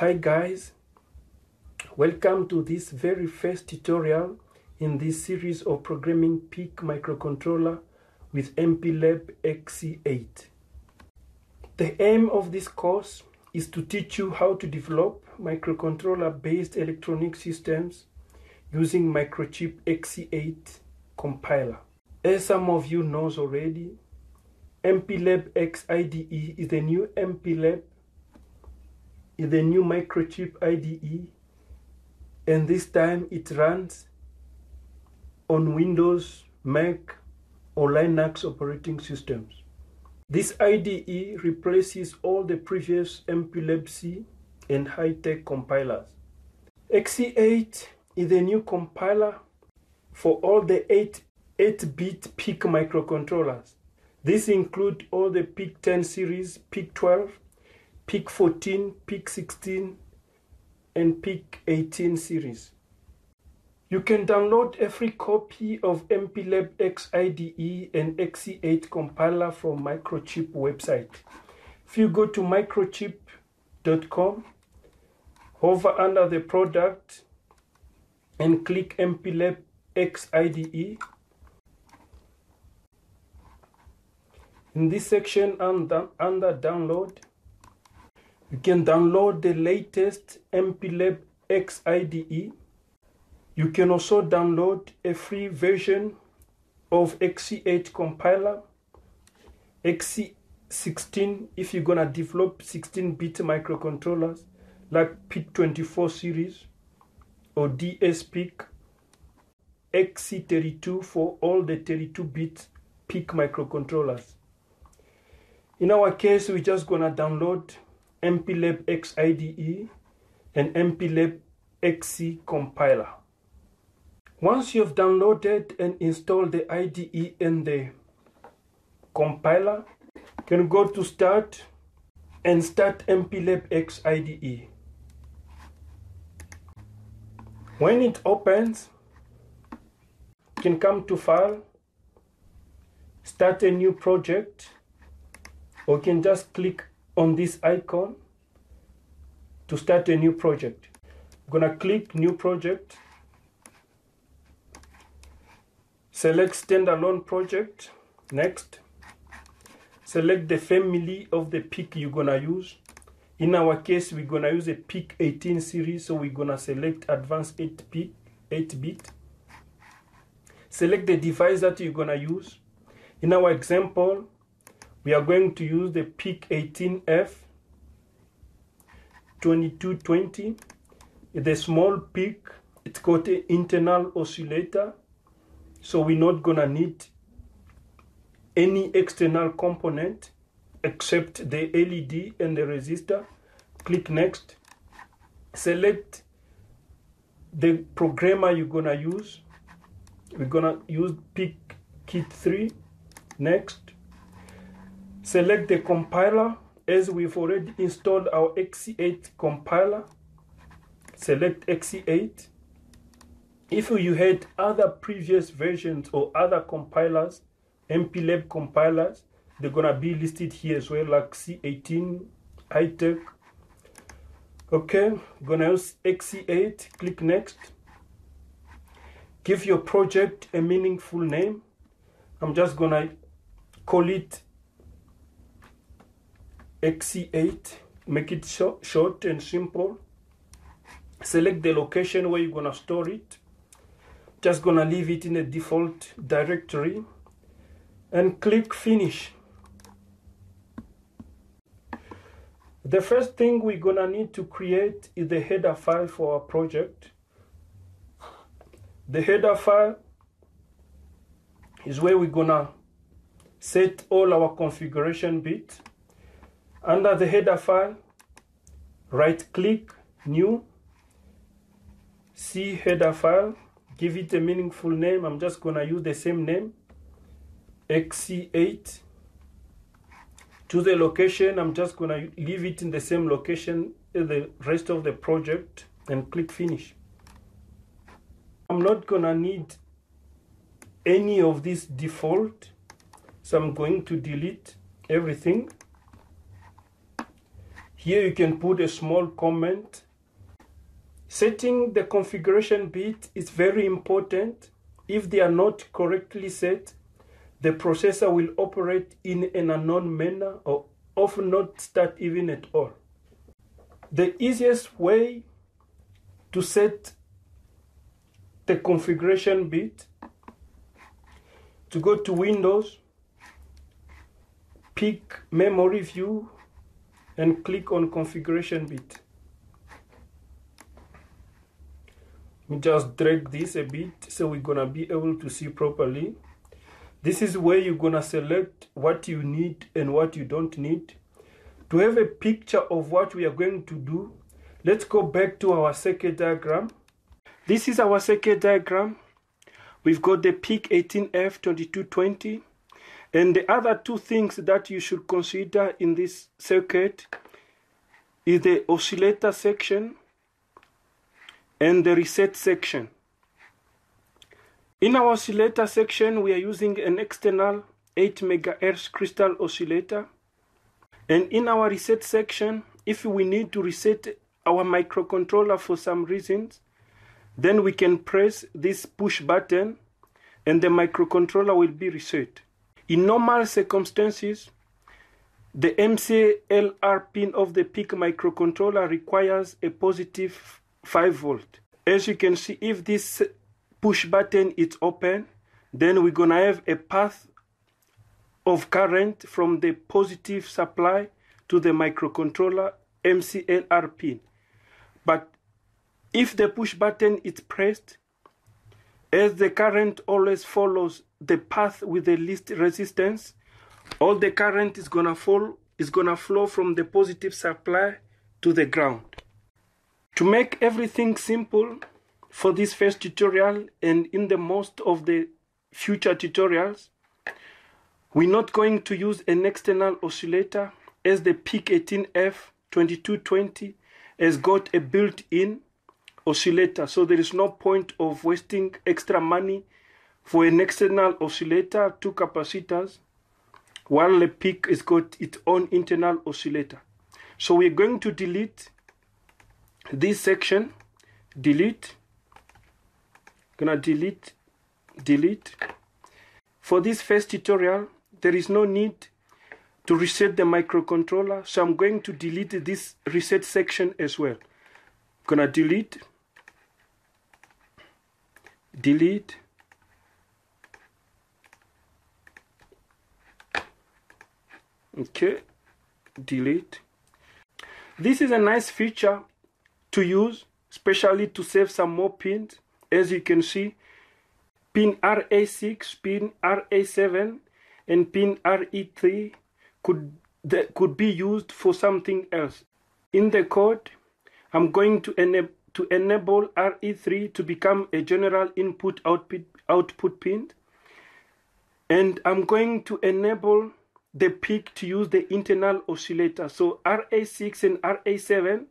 Hi guys, welcome to this very first tutorial in this series of programming PIC microcontroller with MPLAB XC8. The aim of this course is to teach you how to develop microcontroller-based electronic systems using Microchip XC8 compiler. As some of you know already, MPLAB X IDE is the new Microchip IDE, and this time it runs on Windows, Mac, or Linux operating systems. This IDE replaces all the previous MPLAB C and Hitech compilers. XC8 is the new compiler for all the 8-bit PIC microcontrollers. These include all the PIC10 series, PIC12, PIC14, PIC16, and PIC18 series. You can download every copy of MPLAB X IDE and XC8 compiler from Microchip website. If you go to microchip.com, hover under the product, and click MPLAB X IDE. In this section under download, you can download the latest MPLAB X IDE. You can also download a free version of XC8 compiler, XC16 if you're gonna develop 16-bit microcontrollers like PIC24 series or DSPIC, XC32 for all the 32-bit PIC microcontrollers. In our case, we're just gonna download MPLAB X IDE and MPLAB XC compiler. Once you've downloaded and installed the IDE and the compiler, you can go to Start and start MPLAB X IDE. When it opens, you can come to File, Start a new project, or you can just click on this icon to start a new project. I'm gonna click New Project, select Standalone Project, Next, select the family of the PIC you're gonna use. In our case, we're gonna use a PIC18 series, so we're gonna select Advanced 8-bit. Select the device that you're gonna use. In our example, we are going to use the PIC18F2220. It's a small PIC. It's got an internal oscillator, so we're not gonna need any external component except the LED and the resistor. Click Next. Select the programmer you're gonna use. We're gonna use PIC Kit 3. Next. Select the compiler, as we've already installed our XC8 compiler. Select XC8. If you had other previous versions or other compilers, MPLAB compilers, they're gonna be listed here as well, like C18, Hitech. Okay, gonna use XC8, click Next. Give your project a meaningful name. I'm just gonna call it XC8, make it short and simple. Select the location where you're gonna store it. Just gonna leave it in the default directory and click Finish. The first thing we're gonna need to create is the header file for our project. The header file is where we're gonna set all our configuration bits. Under the header file, right-click, New, C header file, give it a meaningful name. I'm just gonna use the same name, XC8. To the location, I'm just gonna leave it in the same location as the rest of the project and click Finish. I'm not gonna need any of this default, so I'm going to delete everything. Here you can put a small comment. Setting the configuration bit is very important. If they are not correctly set, the processor will operate in an unknown manner or often not start even at all. The easiest way to set the configuration bit, to go to Windows, pick Memory View and click on Configuration Bit. We just drag this a bit so we're gonna be able to see properly. This is where you're gonna select what you need and what you don't need. To have a picture of what we are going to do, let's go back to our circuit diagram. This is our circuit diagram. We've got the PIC18F2220, and the other two things that you should consider in this circuit is the oscillator section and the reset section. In our oscillator section, we are using an external 8 MHz crystal oscillator. And in our reset section, if we need to reset our microcontroller for some reasons, then we can press this push button and the microcontroller will be reset. In normal circumstances, the MCLR pin of the PIC microcontroller requires a positive 5 volt. As you can see, if this push button is open, then we're gonna have a path of current from the positive supply to the microcontroller MCLR pin. But if the push button is pressed, as the current always follows the path with the least resistance, all the current is gonna flow from the positive supply to the ground. To make everything simple for this first tutorial and in the most of the future tutorials, we're not going to use an external oscillator, as the PIC18F2220 has got a built-in oscillator, so there is no point of wasting extra money for an external oscillator, two capacitors, while the PIC has got its own internal oscillator. So we're going to delete this section, delete. For this first tutorial, there is no need to reset the microcontroller, so I'm going to delete this reset section as well. Delete. Okay, delete. This is a nice feature to use, especially to save some more pins. As you can see, pin RA6, pin RA7, and pin RE3 could be used for something else. In the code, I'm going to enable RE3 to become a general input-output pin, and I'm going to enable the PIC to use the internal oscillator. So RA6 and RA7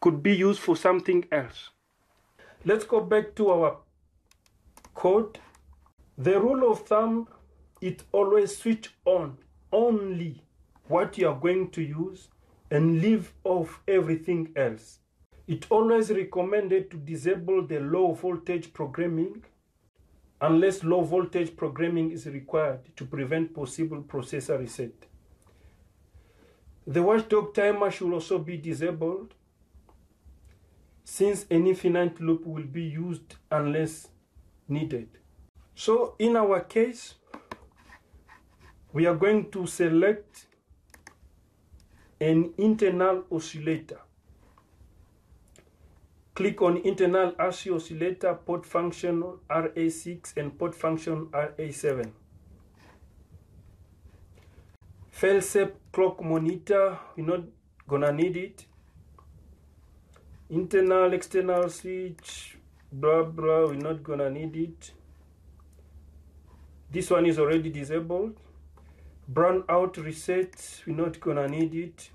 could be used for something else. Let's go back to our code. The rule of thumb is always switch on only what you are going to use and leave off everything else. It's always recommended to disable the low voltage programming unless low voltage programming is required to prevent possible processor reset. The watchdog timer should also be disabled, since an infinite loop will be used unless needed. So in our case, we are going to select an internal oscillator. Click on internal RC oscillator, port function RA6 and port function RA7. Failsafe clock monitor, we're not gonna need it. Internal, external switch, blah blah, we're not gonna need it. This one is already disabled. Brownout reset, we're not gonna need it.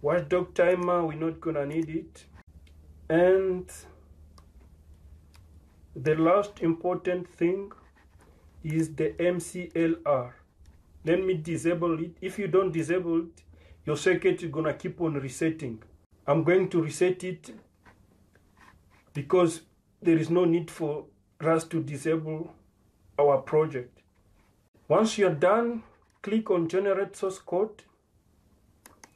Watchdog timer, we're not gonna need it. And the last important thing is the MCLR. Let me disable it. If you don't disable it, your circuit is going to keep on resetting. I'm going to reset it because there is no need for us to disable our project. Once you're done, click on Generate Source Code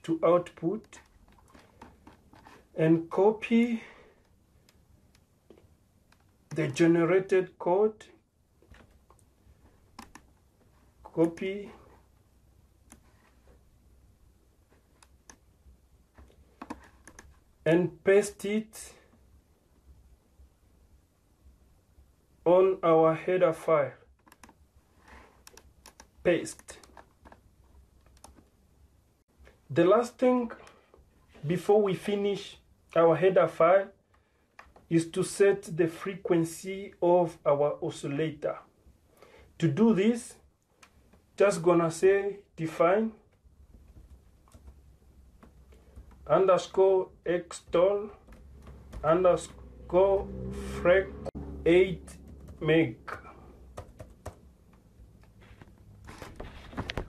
to output and copy the generated code, copy, and paste it on our header file. Paste. The last thing before we finish our header file is to set the frequency of our oscillator. To do this, just gonna say define underscore extol underscore frec 8 meg.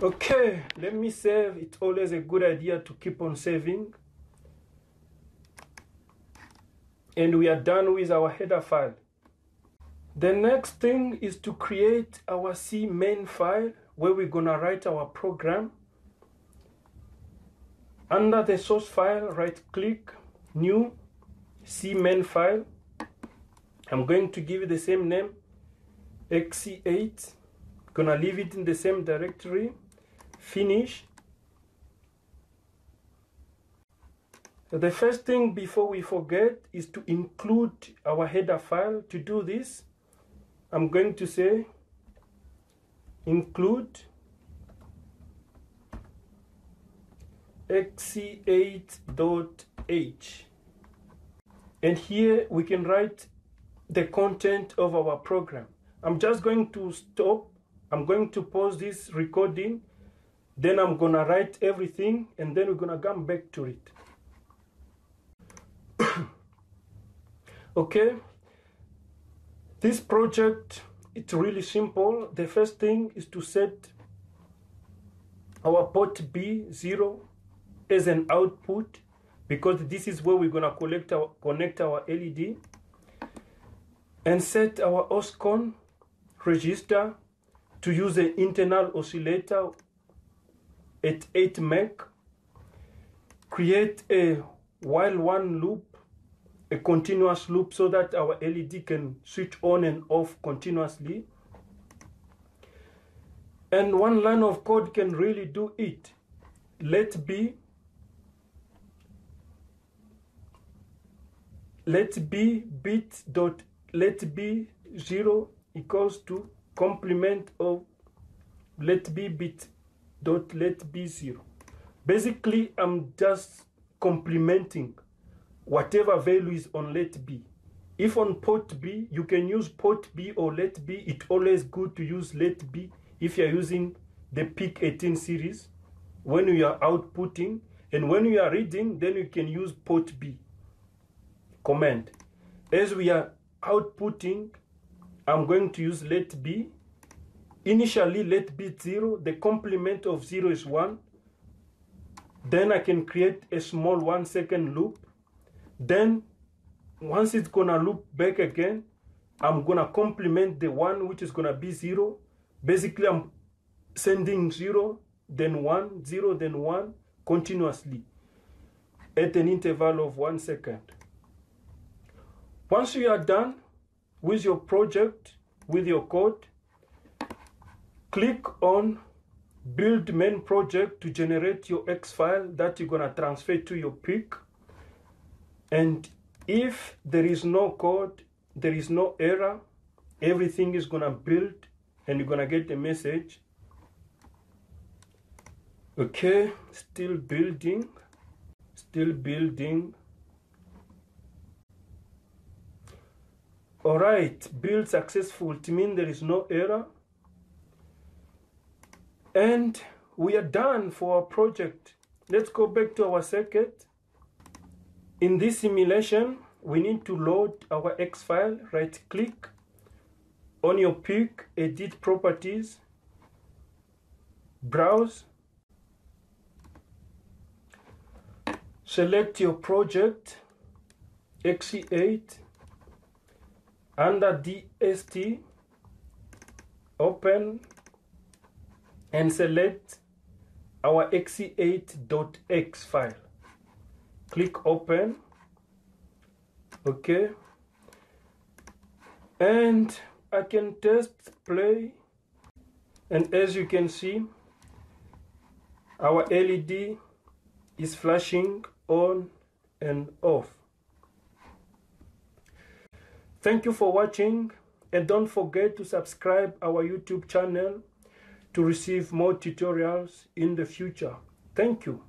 Okay, let me save. It's always a good idea to keep on saving. And we are done with our header file. The next thing is to create our C main file where we're gonna write our program. Under the source file, right click, new, C main file. I'm going to give it the same name, XC8. Gonna leave it in the same directory. Finish. The first thing before we forget is to include our header file. To do this, I'm going to say include xc8.h, and here we can write the content of our program. I'm just going to stop. I'm going to pause this recording, then I'm gonna write everything, and then we're gonna come back to it. Okay, this project, it's really simple. The first thing is to set our port B0 as an output, because this is where we're gonna connect our LED, and set our OSCON register to use an internal oscillator at 8 meg. Create a while one loop, a continuous loop, so that our LED can switch on and off continuously. And one line of code can really do it. Let b bit dot let b 0 equals to complement of let b bit dot let b 0. Basically, I'm just complementing whatever value is on let B. If on port B, you can use port B or let B. It's always good to use let B if you're using the PIC18 series when you are outputting, and when you are reading, then you can use port B command. As we are outputting, I'm going to use let B. Initially, let B 0, the complement of 0 is 1. Then I can create a small 1 second loop. Then once it's gonna loop back again, I'm gonna complement the 1, which is gonna be 0. Basically, I'm sending 0 then 1, 0 then 1 continuously at an interval of 1 second. Once you are done with your project, with your code, click on build main project to generate your X file that you're gonna transfer to your PIC. And if there is no code, there is no error, everything is gonna build, and you're gonna get a message. Okay, still building. All right, build successful. It means there is no error. And we are done for our project. Let's go back to our circuit. In this simulation, we need to load our X file. Right click on your PIC, edit properties, browse, Select your project XC8 under DST, open and select our XC8.x file. Click open. Okay. And I can test play, and as you can see, our LED is flashing on and off. Thank you for watching, and don't forget to subscribe our YouTube channel to receive more tutorials in the future. Thank you.